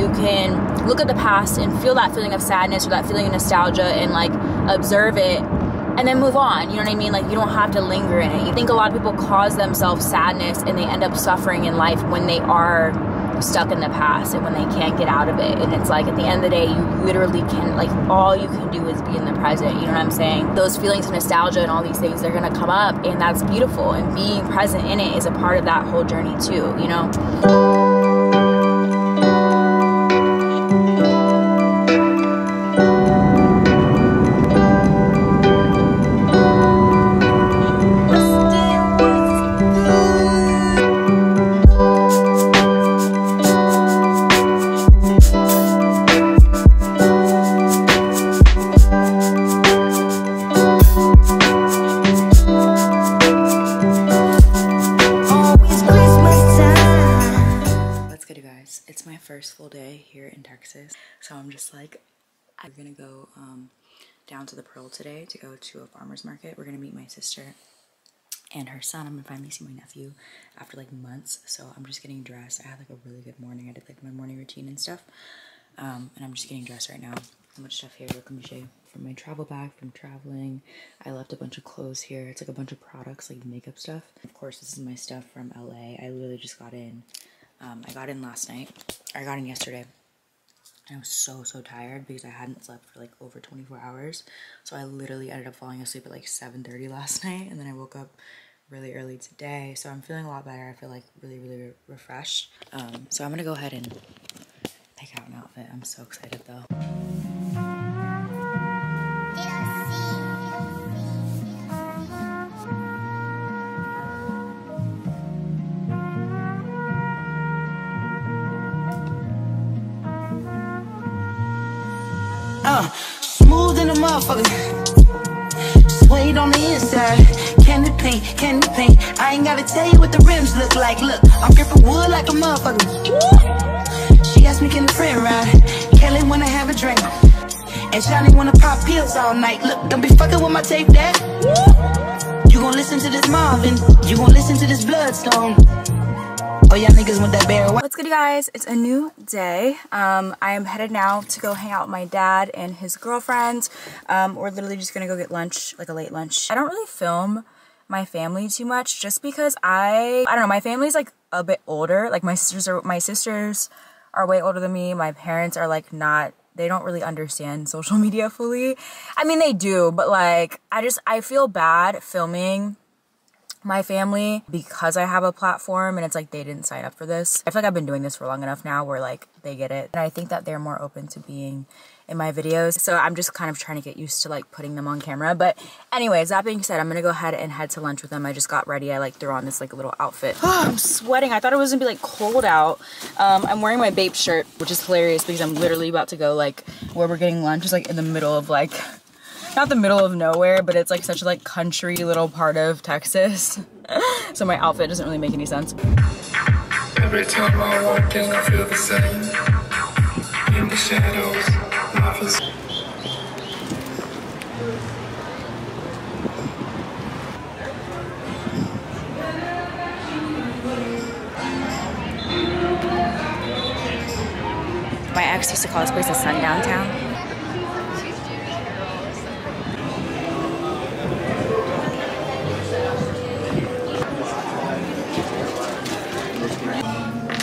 you can look at the past and feel that feeling of sadness or that feeling of nostalgia and like observe it and then move on. You know what I mean? Like, you don't have to linger in it. You think a lot of people cause themselves sadness and they end up suffering in life when they are stuck in the past and when they can't get out of it. And it's like, at the end of the day, you literally can, like, all you can do is be in the present. You know what I'm saying? Those feelings of nostalgia and all these things, they're gonna come up, and that's beautiful. And being present in it is a part of that whole journey too, you know? So I'm just like, I'm gonna go down to the Pearl today to go to a farmer's market. We're gonna meet my sister and her son. I'm gonna finally see my nephew after like months. So I'm just getting dressed. I had like a really good morning. I did like my morning routine and stuff. And I'm just getting dressed right now. So much stuff here. Let me show you from my travel bag from traveling. I left a bunch of clothes here. It's like a bunch of products, like makeup stuff. Of course, this is my stuff from LA. I literally just got in. I got in last night. I got in yesterday. I was so tired because I hadn't slept for like over 24 hours. So I literally ended up falling asleep at like 7:30 last night, and then I woke up really early today. So I'm feeling a lot better. I feel like really refreshed. So I'm gonna go ahead and pick out an outfit. I'm so excited though. Smooth in the motherfucker, suede on the inside, candy paint, I ain't gotta tell you what the rims look like, look, I'm gripping wood like a motherfucker, she asked me can the friend ride, Kelly wanna have a drink, and Johnny wanna pop pills all night, look, don't be fucking with my tape dad, you gon' listen to this Marvin, you gon' listen to this Bloodstone. Oh, y'all niggas want that bear. What's good, you guys? It's a new day. I am headed now to go hang out with my dad and his girlfriend. We're literally just gonna go get lunch, like a late lunch. I don't really film my family too much just because I don't know, my family's like a bit older. Like my sisters are way older than me. My parents are like not, they don't really understand social media fully. I mean, they do, but like I feel bad filming my family because I have a platform, and it's like they didn't sign up for this. I feel like I've been doing this for long enough now where like they get it, and I think that they're more open to being in my videos, so I'm just kind of trying to get used to like putting them on camera. But anyways, that being said, I'm gonna go ahead and head to lunch with them. I just got ready. I like threw on this like little outfit. I'm sweating. I thought it was gonna be like cold out. I'm wearing my BAPE shirt, which is hilarious because I'm literally about to go like where we're getting lunch is like in the middle of like, not the middle of nowhere, but it's like such a like country little part of Texas. So my outfit doesn't really make any sense. Every time I walk in, I feel the same. In the shadows, life is... My ex used to call this place a sundown town.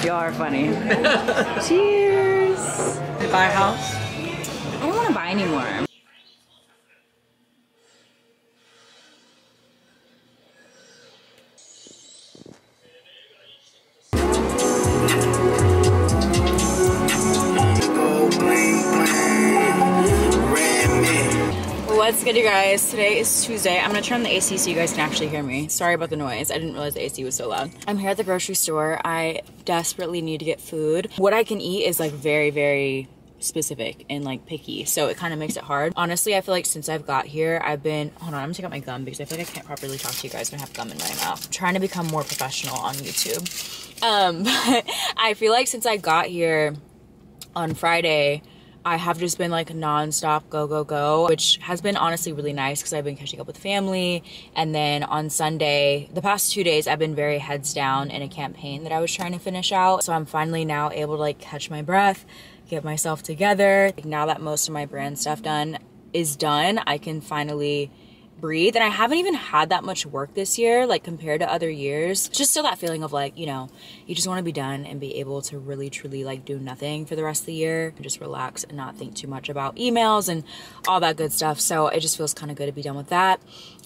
Y'all are funny. Cheers! Did I buy a house? I don't want to buy anymore. What's good, you guys? Today is Tuesday. I'm gonna turn on the AC so you guys can actually hear me. Sorry about the noise. I didn't realize the AC was so loud. I'm here at the grocery store. I desperately need to get food. What I can eat is like very specific and like picky, so it kind of makes it hard. Honestly, I feel like since I've got here, I've been, hold on, I'm gonna take out my gum because I feel like I can't properly talk to you guys when I have gum in my mouth. I'm trying to become more professional on YouTube. But I feel like since I got here on Friday, I have just been like nonstop go, go, go, which has been honestly really nice because I've been catching up with family. And then on Sunday, the past 2 days, I've been very heads down in a campaign that I was trying to finish out. So I'm finally now able to like catch my breath, get myself together. Like, now that most of my brand stuff is done, I can finally breathe. And I haven't even had that much work this year, like compared to other years. It's just still that feeling of like, you know, you just want to be done and be able to really truly like do nothing for the rest of the year and just relax and not think too much about emails and all that good stuff. So it just feels kind of good to be done with that.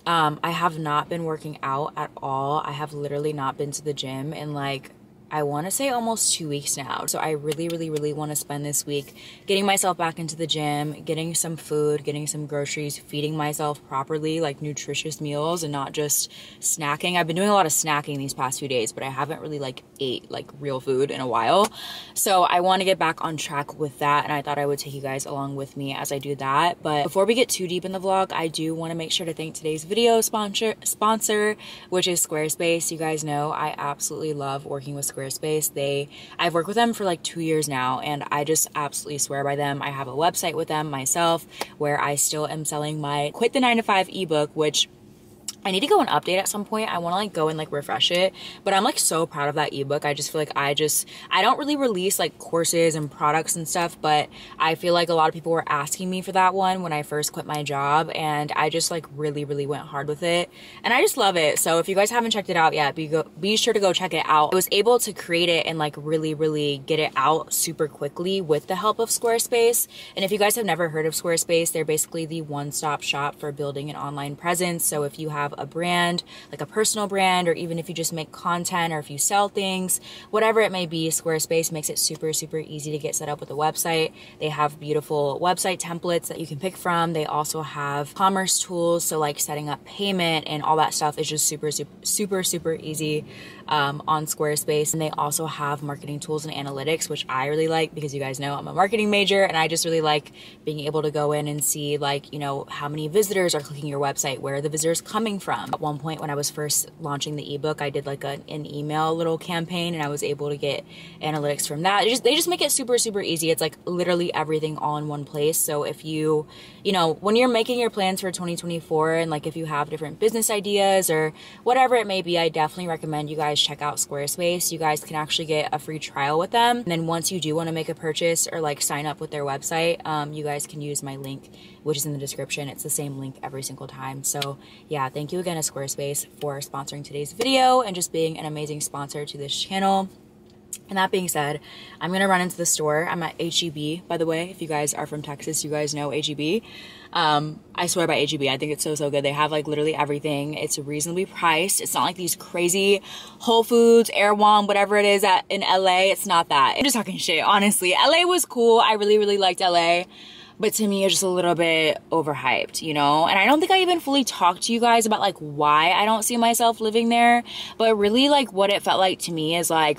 I have not been working out at all. I have literally not been to the gym in like, I want to say almost 2 weeks now. So I really, really, really want to spend this week getting myself back into the gym, getting some food, getting some groceries, feeding myself properly, like nutritious meals and not just snacking. I've been doing a lot of snacking these past few days, but I haven't really like ate like real food in a while. So I want to get back on track with that. And I thought I would take you guys along with me as I do that. But before we get too deep in the vlog, I do want to make sure to thank today's video sponsor, which is Squarespace. You guys know I absolutely love working with Squarespace. I've worked with them for like 2 years now, and I just absolutely swear by them. I have a website with them myself where I still am selling my Quit the 9 to 5 ebook, which I need to go and update at some point. I want to like go and like refresh it, but I'm like so proud of that ebook. I just feel like I don't really release like courses and products and stuff, but I feel like a lot of people were asking me for that one when I first quit my job, and I just like really, really went hard with it, and I just love it. So if you guys haven't checked it out yet, be sure to go check it out. I was able to create it and like really, really get it out super quickly with the help of Squarespace. And if you guys have never heard of Squarespace, they're basically the one-stop shop for building an online presence. So if you have a brand, like a personal brand, or even if you just make content or if you sell things, whatever it may be, Squarespace makes it super, super easy to get set up with a website. They have beautiful website templates that you can pick from. They also have commerce tools. So like setting up payment and all that stuff is just super, super, super, super easy on Squarespace. And they also have marketing tools and analytics, which I really like because you guys know I'm a marketing major, and I just really like being able to go in and see like, you know, how many visitors are clicking your website, where are the visitors coming from. At one point when I was first launching the ebook, I did like an email little campaign, and I was able to get analytics from that. They just make it super, super easy. It's like literally everything all in one place. So if you know, when you're making your plans for 2024, and like if you have different business ideas or whatever it may be, I definitely recommend you guys check out Squarespace. You guys can actually get a free trial with them. And then once you do want to make a purchase or like sign up with their website, you guys can use my link, which is in the description. It's the same link every single time. So yeah, thank you again to Squarespace for sponsoring today's video and just being an amazing sponsor to this channel. And that being said, I'm gonna run into the store. I'm at H-E-B, by the way. If you guys are from Texas, you guys know H-E-B. I swear by H-E-B. I think it's so, so good. They have like literally everything. It's reasonably priced. It's not like these crazy Whole Foods, Erewhon, whatever it is in LA. It's not that. I'm just talking shit, honestly. LA was cool. I really, really liked LA. But to me, it's just a little bit overhyped, you know? And I don't think I even fully talked to you guys about like why I don't see myself living there. But really like what it felt like to me is like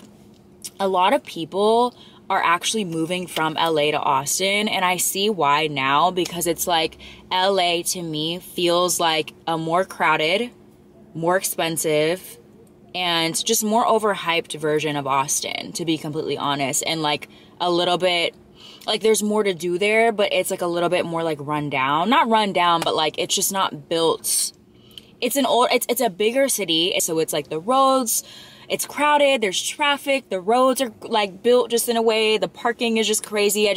a lot of people are actually moving from LA to Austin, and I see why now, because it's like LA to me feels like a more crowded, more expensive, and just more overhyped version of Austin, to be completely honest. And like a little bit, like there's more to do there, but it's like a little bit more like run down. Not run down, but like it's just not built. It's a bigger city, so it's like the roads, it's crowded, there's traffic, the roads are like built just in a way, the parking is just crazy.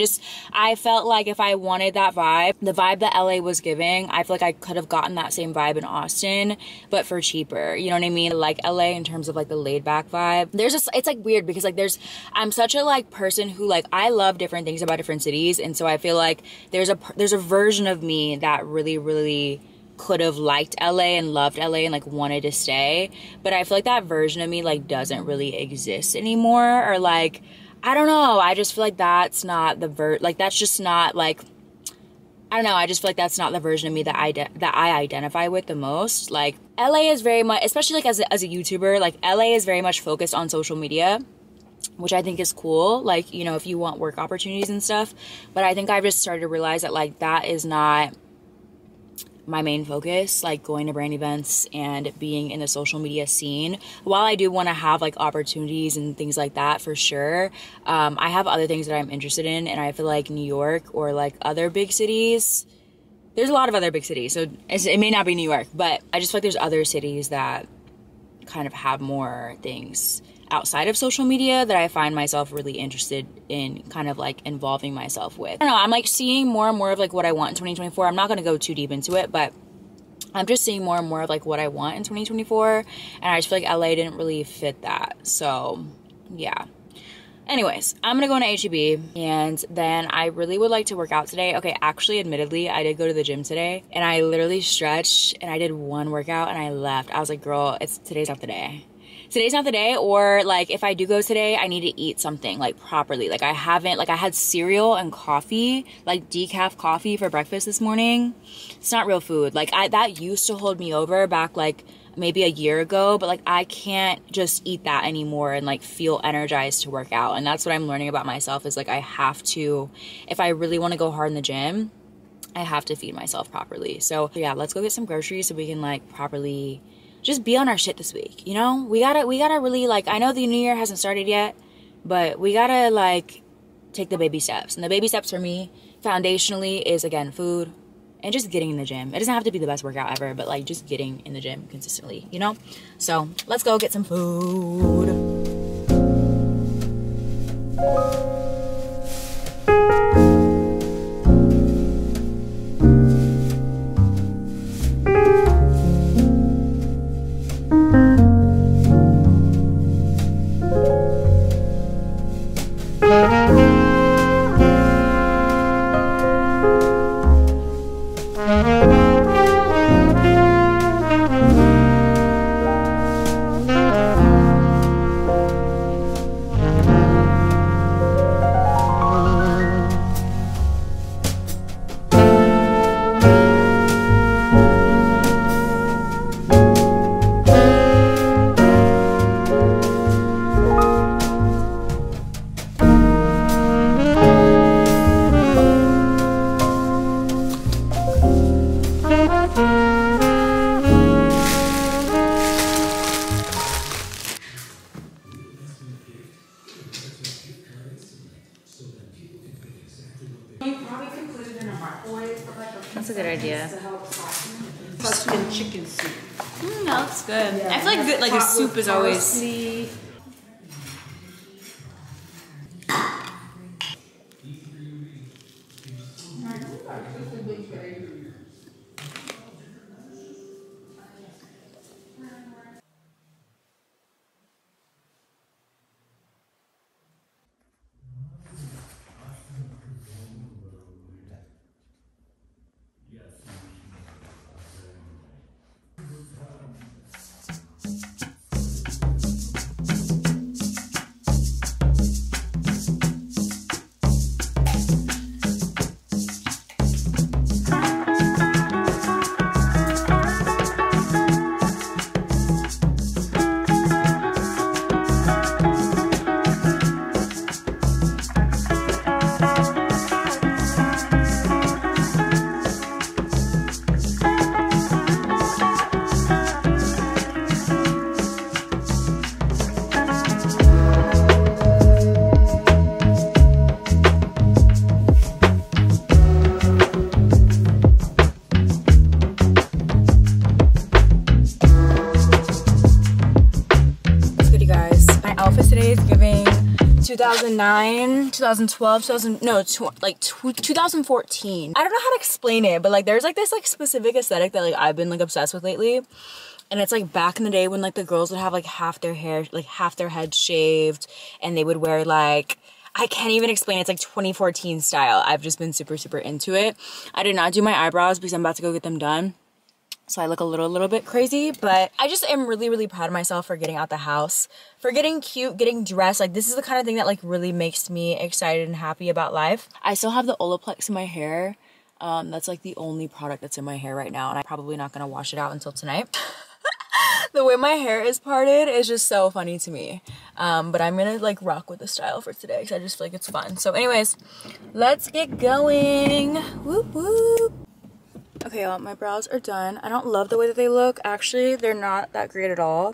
I felt like if I wanted that vibe, the vibe that LA was giving, I feel like I could have gotten that same vibe in Austin, but for cheaper, you know what I mean? Like LA in terms of like the laid back vibe. It's like weird because like I'm such a like person who like, I love different things about different cities. And so I feel like there's a version of me that really, really could have liked LA and loved LA and like wanted to stay, but I feel like that version of me like doesn't really exist anymore, or like I don't know, I just feel like that's not the I just feel like that's not the version of me that I identify with the most. Like LA is very much, especially like as a YouTuber, like LA is very much focused on social media, which I think is cool, like, you know, if you want work opportunities and stuff. But I think I've just started to realize that like that is not my main focus, like going to brand events and being in the social media scene. While I do want to have like opportunities and things like that for sure, I have other things that I'm interested in, and I feel like New York or like other big cities, there's a lot of other big cities, so it may not be New York, but I just feel like there's other cities that kind of have more things outside of social media that I find myself really interested in kind of like involving myself with. I don't know, I'm like seeing more and more of like what I want in 2024. I'm not gonna go too deep into it, but I'm just seeing more and more of like what I want in 2024, and I just feel like LA didn't really fit that, so yeah. Anyways, I'm gonna go into H-E-B, and then I really would like to work out today. Okay, actually, admittedly, I did go to the gym today, and I literally stretched, and I did one workout, and I left. I was like, girl, today's not the day. Today's not the day, or like if I do go today, I need to eat something like properly. Like I haven't, like I had cereal and coffee, like decaf coffee for breakfast this morning. It's not real food. Like that used to hold me over back like maybe a year ago, but like I can't just eat that anymore and like feel energized to work out. And that's what I'm learning about myself, is like I have to, if I really want to go hard in the gym, I have to feed myself properly. So yeah, let's go get some groceries so we can like properly just be on our shit this week, you know? We gotta really like, I know the new year hasn't started yet, but we gotta like take the baby steps. And the baby steps for me, foundationally, is again, food and just getting in the gym. It doesn't have to be the best workout ever, but like just getting in the gym consistently, you know? So let's go get some food. Soup is always. Giving 2009, 2012, 2014. I don't know how to explain it, but like there's like this like specific aesthetic that like I've been like obsessed with lately, and it's like back in the day when like the girls would have like half their hair, like half their head shaved, and they would wear like, I can't even explain. It's like 2014 style. I've just been super into it. I did not do my eyebrows because I'm about to go get them done, so I look a little bit crazy, but I just am really proud of myself for getting out the house, for getting cute, getting dressed. Like this is the kind of thing that like really makes me excited and happy about life. I still have the Olaplex in my hair. That's like the only product that's in my hair right now, and I'm probably not gonna wash it out until tonight. The way my hair is parted is just so funny to me. But I'm gonna like rock with the style for today because I just feel like it's fun. So anyways, let's get going. Whoop whoop. Okay, y'all, my brows are done. I don't love the way that they look. Actually, they're not that great at all.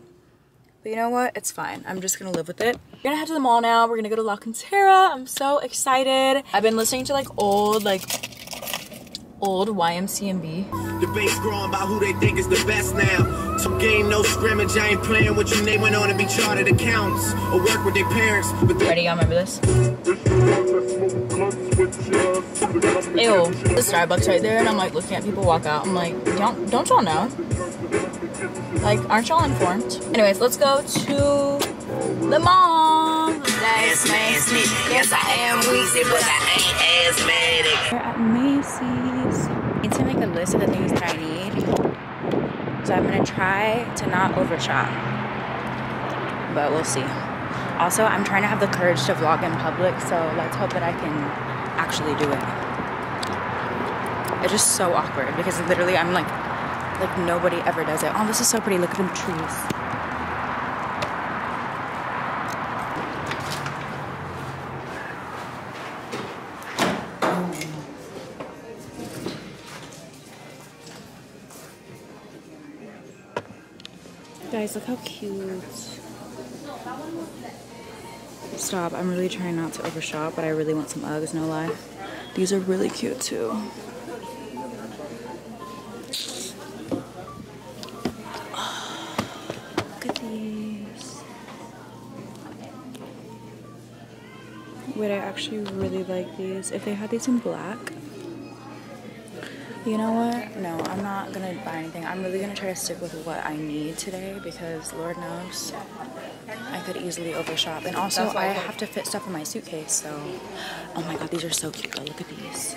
But you know what? It's fine. I'm just gonna live with it. We're gonna head to the mall now. We're gonna go to La Cantera. I'm so excited. I've been listening to like old YMCNB. The base growing by who they think is the best now. So game no scrimmage. I ain't playing with your name went on to be chartered accountants or work with their parents. Ready, y'all remember this? Ew, the Starbucks right there, and I'm like looking at people walk out. I'm like, don't y'all know? Like, aren't y'all informed? Anyways, let's go to the mall. That's nasty. Yes, I am wheezy, but I ain't asthmatic. We're at Macy's. I need to make a list of the things that I need. So I'm gonna try to not overshop, but we'll see. Also, I'm trying to have the courage to vlog in public, so let's hope that I can actually do it. It's just so awkward because literally I'm like nobody ever does it. Oh, this is so pretty. Look at them trees. Guys, look how cute. Stop, I'm really trying not to overshop, but I really want some Uggs, no lie. These are really cute too. Oh, look at these. Wait, I actually really like these. If they had these in black, you know what? No, I'm not gonna buy anything. I'm really gonna try to stick with what I need today because Lord knows I could easily overshop. And also I have to fit stuff in my suitcase, so. Oh my God, these are so cute though. Look at these.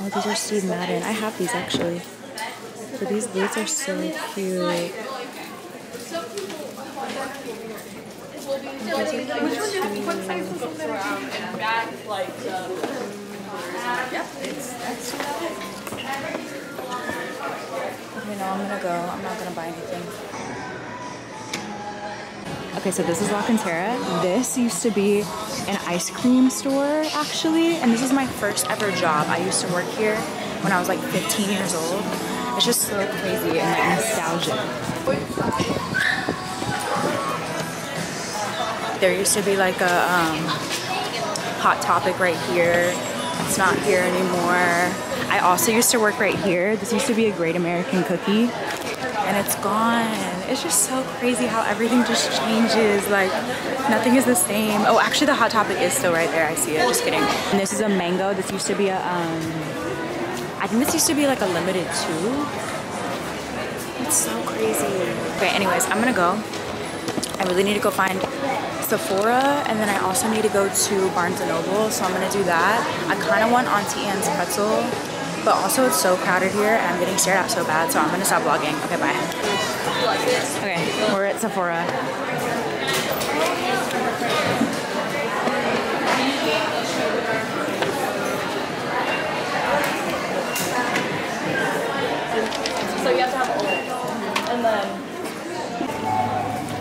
Oh, these are Steve Madden. I have these actually. But these boots are so cute. Okay, no, I'm gonna go. I'm not gonna buy anything. Okay, so this is La Cantera. This used to be an ice cream store, actually, and this is my first ever job. I used to work here when I was like 15 years old. It's just so crazy and like nostalgic. There used to be like a Hot Topic right here. It's not here anymore. I also used to work right here. This used to be a Great American Cookie, and it's gone. It's just so crazy how everything just changes. Like, nothing is the same. Oh, actually the Hot Topic is still right there. I see it, just kidding. And this is a Mango. This used to be a, I think this used to be like a Limited Too. It's so crazy. Okay, anyways, I'm gonna go. I really need to go find Sephora, and then I also need to go to Barnes & Noble, so I'm gonna do that. I kind of want Auntie Anne's pretzel, but also it's so crowded here and I'm getting stared at so bad, so I'm gonna stop vlogging. Okay, bye. Okay, we're at Sephora. So you have to have all, and then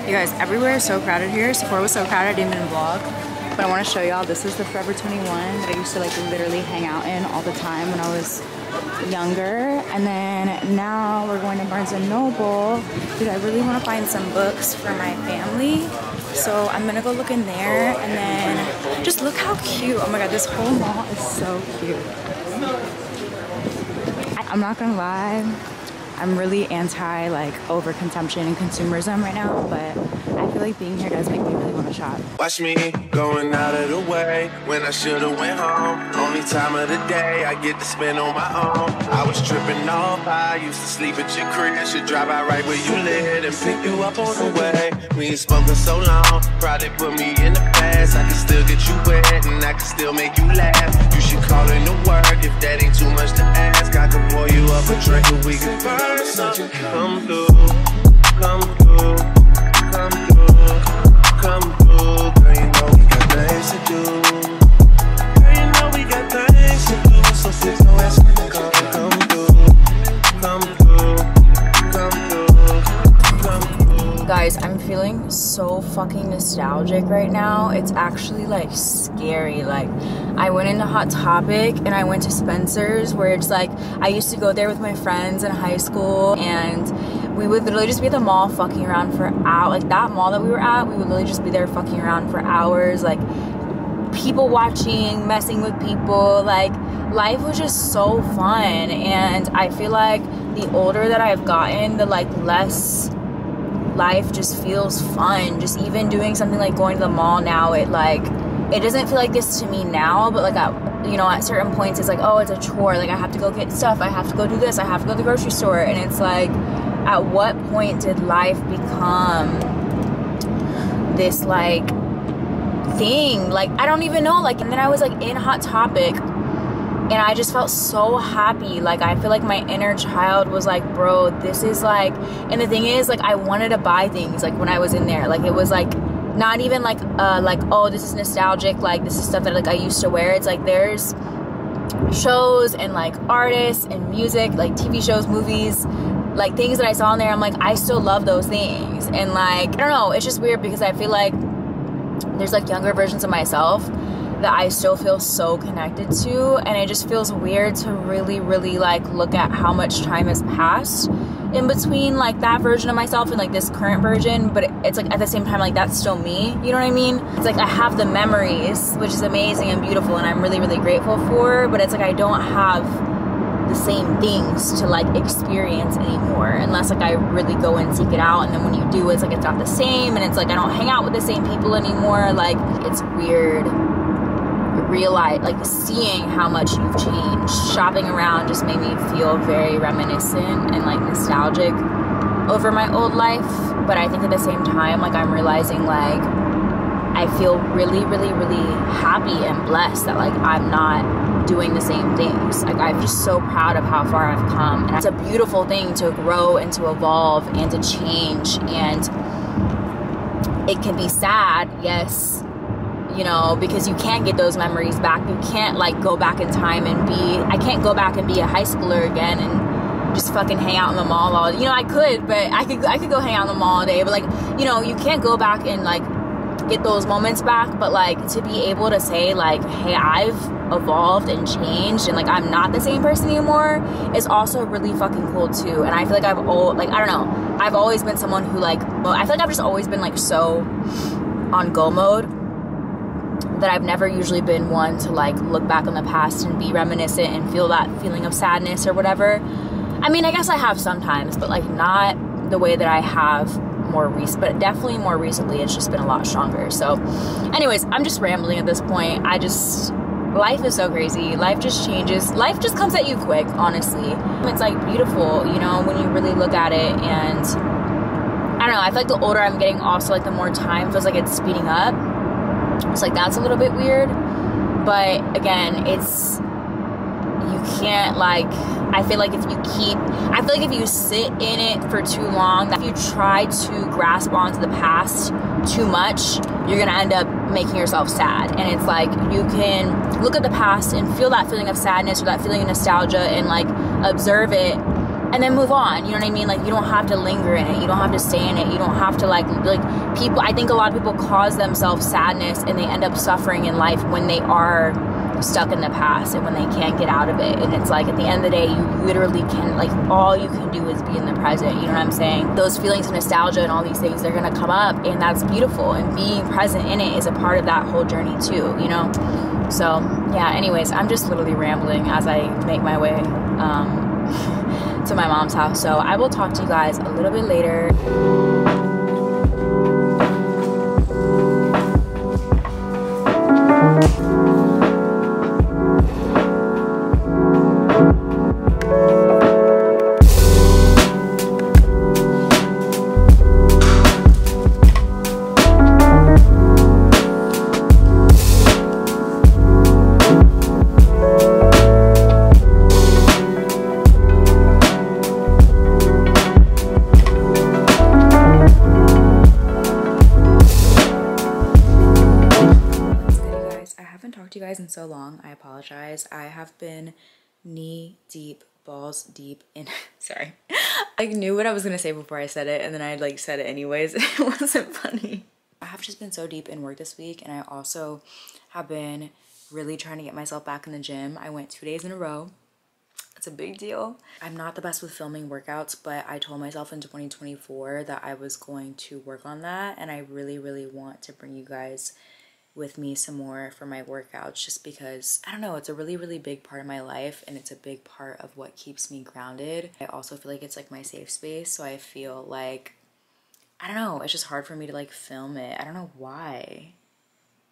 you guys, everywhere is so crowded here. Sephora was so crowded I didn't even vlog. But I want to show y'all, this is the Forever 21 that I used to like literally hang out in all the time when I was younger. And then now we're going to Barnes & Noble. Dude, I really want to find some books for my family. So I'm going to go look in there, and then just look how cute. Oh my God, this whole mall is so cute. I'm not going to lie. I'm really anti like overconsumption and consumerism right now, but I feel like being here does make me really want to shop. Watch me going out of the way when I should have went home. Only time of the day I get to spend on my own. I was tripping off. I used to sleep at your crib. Should drive out right where you live and pick you up on the way. We ain't spoken so long. Probably put me in the past. I can still get you wet and I can still make you laugh. You should call in to work if that ain't too much to ask. I can pour you up a drink and we can burn. Come through, come through, come through, come through. Girl, you know we got things to do. Girl, you know we got things to do. So sit your ass when you come, come through, come through, come through, come through. Guys, guys, I'm feeling so fucking nostalgic right now. It's actually like scary. Like, I went into Hot Topic and I went to Spencer's, where it's like I used to go there with my friends in high school, and we would literally just be at the mall fucking around for hours. Like, that mall that we were at, we would literally just be there fucking around for hours, like people watching, messing with people. Like, life was just so fun. And I feel like the older that I've gotten, the like less life just feels fun. Just even doing something like going to the mall now, it doesn't feel like this to me now, but like at certain points it's like, oh, it's a chore. Like, I have to go get stuff, I have to go do this, I have to go to the grocery store. And it's like, at what point did life become this like thing? Like, I don't even know. Like, and then I was like in Hot Topic and I just felt so happy. Like, I feel like my inner child was like, bro, this is like, and the thing is, like, I wanted to buy things like when I was in there. Like, it was like not even like oh, this is nostalgic, like this is stuff that like I used to wear. It's like there's shows and like artists and music, like TV shows, movies, like things that I saw in there. I'm like, I still love those things. And like, I don't know, it's just weird because I feel like there's like younger versions of myself that I still feel so connected to, and it just feels weird to really like look at how much time has passed in between like that version of myself and like this current version. But it's like at the same time, like that's still me, you know what I mean? It's like I have the memories, which is amazing and beautiful, and I'm really grateful for, but it's like I don't have the same things to like experience anymore unless like I really go and seek it out. And then when you do, it's like it's not the same, and it's like I don't hang out with the same people anymore. Like, it's weird realize, like seeing how much you've changed. Shopping around just made me feel very reminiscent and like nostalgic over my old life, but I think at the same time, like I'm realizing like I feel really happy and blessed that like I'm not doing the same things. Like, I'm just so proud of how far I've come, and it's a beautiful thing to grow and to evolve and to change. And it can be sad, yes, you know, because you can't get those memories back. You can't like go back in time and be, I can't go back and be a high schooler again and just fucking hang out in the mall all, you know, I could, but I could go hang out in the mall all day, but like, you know, you can't go back and like get those moments back. But like, to be able to say like, hey, I've evolved and changed, and like I'm not the same person anymore, is also really fucking cool too. And I feel like I've always been someone who like, well, I feel like I've just always been like so on go mode that I've never usually been one to like look back on the past and be reminiscent and feel that feeling of sadness or whatever. I mean, I guess I have sometimes, but like not the way that I have more recent, but definitely more recently it's just been a lot stronger. So anyways, I'm just rambling at this point. Life is so crazy. Life just changes. Life just comes at you quick, honestly. It's like beautiful, you know, when you really look at it. And I don't know, I feel like the older I'm getting, also like the more time feels like it's speeding up. It's like, that's a little bit weird. But again, it's, you can't like, I feel like if you sit in it for too long, if you try to grasp onto the past too much, you're gonna end up making yourself sad. And it's like, you can look at the past and feel that feeling of sadness or that feeling of nostalgia and like observe it and then move on, you know what I mean? Like, you don't have to linger in it, you don't have to stay in it, you don't have to like people, I think a lot of people cause themselves sadness and they end up suffering in life when they are stuck in the past and when they can't get out of it. And it's like, at the end of the day, you literally can, like, all you can do is be in the present, you know what I'm saying? Those feelings of nostalgia and all these things, they're gonna come up, and that's beautiful, and being present in it is a part of that whole journey too, you know? So yeah, anyways, I'm just literally rambling as I make my way to my mom's house, so I will talk to you guys a little bit later. So long, I apologize. I have been knee deep balls deep in, sorry. I knew what I was gonna say before I said it, and then I like said it anyways. It wasn't funny. I have just been so deep in work this week, and I also have been really trying to get myself back in the gym. I went 2 days in a row. It's a big deal. I'm not the best with filming workouts, but I told myself in 2024 that I was going to work on that, and I really, really want to bring you guys with me some more for my workouts, just because, I don't know, it's a really, really big part of my life, and it's a big part of what keeps me grounded. I also feel like it's like my safe space, so I feel like, I don't know, it's just hard for me to like film it. I don't know why.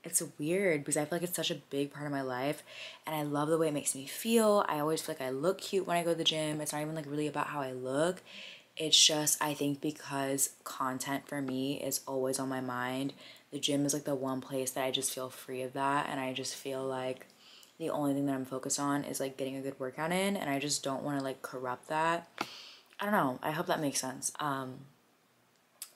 It's weird because I feel like it's such a big part of my life, and I love the way it makes me feel. I always feel like I look cute when I go to the gym. It's not even like really about how I look. It's just, I think because content for me is always on my mind, the gym is like the one place that I just feel free of that, and I just feel like the only thing that I'm focused on is like getting a good workout in, and I just don't want to like corrupt that. I don't know. I hope that makes sense.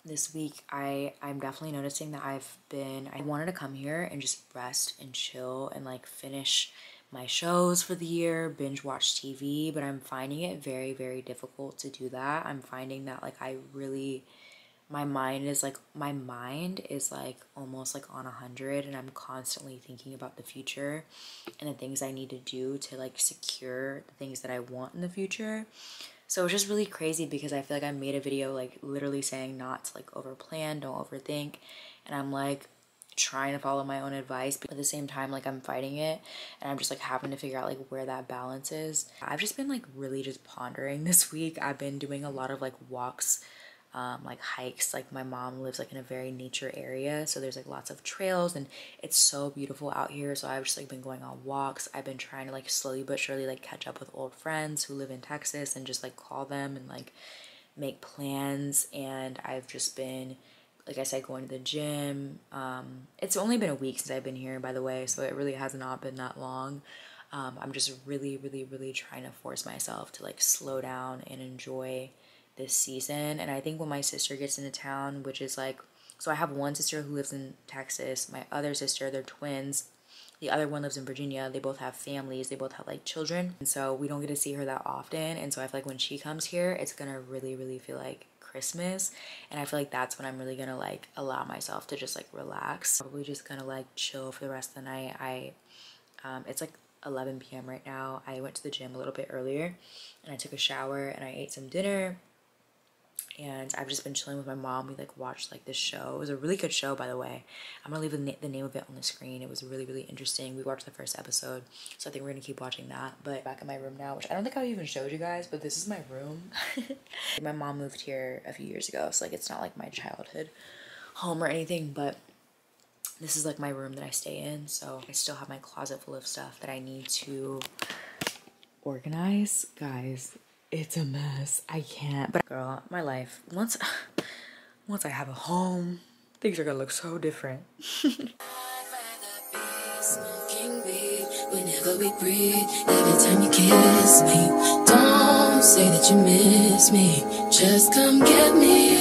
This week, I'm definitely noticing that I wanted to come here and just rest and chill and like finish my shows for the year, binge watch TV, but I'm finding it very, very difficult to do that. I'm finding that like my mind is like almost like on 100, and I'm constantly thinking about the future and the things I need to do to like secure the things that I want in the future. So it's just really crazy because I feel like I made a video like literally saying not to like overplan, don't overthink, and I'm like trying to follow my own advice, but at the same time like I'm fighting it, and I'm just like having to figure out like where that balance is. I've just been like really just pondering this week. I've been doing a lot of like walks, like hikes. Like my mom lives like in a very nature area, so there's like lots of trails, and it's so beautiful out here, so I've just like been going on walks. I've been trying to like slowly but surely like catch up with old friends who live in Texas and just like call them and like make plans, and I've just been, like I said, going to the gym. It's only been a week since I've been here, by the way, so it really has not been that long. I'm just really, really, really trying to force myself to like slow down and enjoy this season. And I think when my sister gets into town, which is like, so I have one sister who lives in Texas, my other sister, they're twins, the other one lives in Virginia. They both have families, they both have like children, and so we don't get to see her that often. And so I feel like when she comes here, it's gonna really, really feel like Christmas, and I feel like that's when I'm really gonna like allow myself to just like relax. Probably just gonna like chill for the rest of the night. It's like 11 p.m. right now. I went to the gym a little bit earlier, and I took a shower, and I ate some dinner, and I've just been chilling with my mom. We like watched like this show. It was a really good show, by the way. I'm gonna leave the name of it on the screen. It was really, really interesting. We watched the first episode, so I think we're gonna keep watching that. But back in my room now, which I don't think I even showed you guys, but this is my room. My mom moved here a few years ago, so like it's not like my childhood home or anything, but this is like my room that I stay in. So I still have my closet full of stuff that I need to organize. Guys, it's a mess. I can't, but girl, my life, once I have a home, things are gonna look so different. Whenever we breathe, every time you kiss me, don't say that you miss me, just come get me.